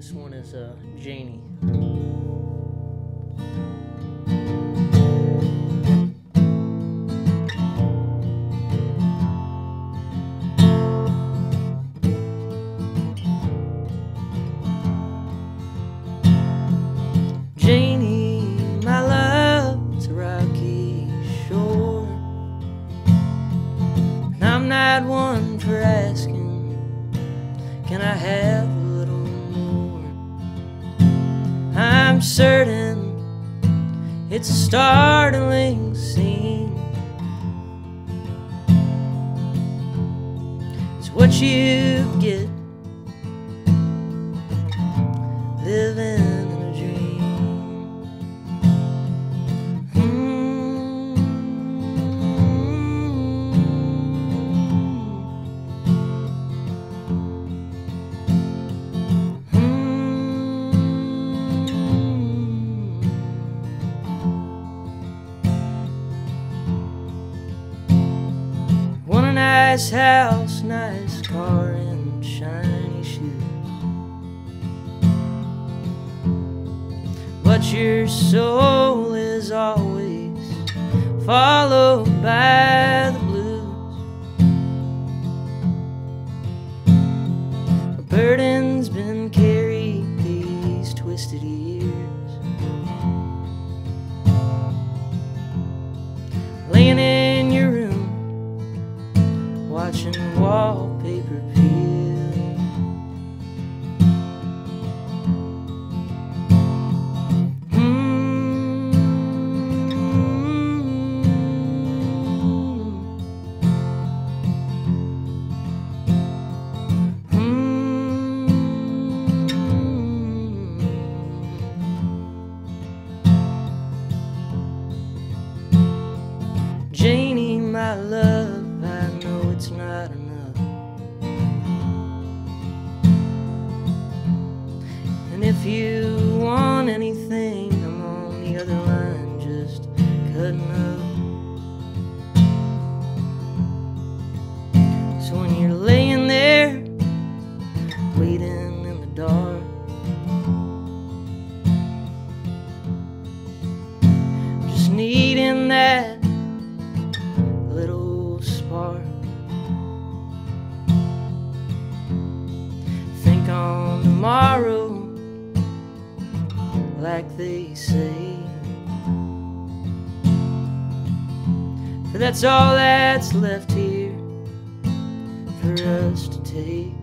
This one is Janie. Janie, my love, it's a rocky shore, and I'm not one for asking, can I have a little more? I'm certain it's a startling scene. It's what you get living in a dream. Nice house, nice car, and shiny shoes, but your soul is always followed by the blues. A burden's been carried these twisted years, laying in your room, watching wallpaper peel. Janie, my love, it's not enough, and if you want anything, I'm on the other line just cutting up. So when you're laying there waiting in the dark, just needing that little spark, on tomorrow, like they say, but that's all that's left here for us to take.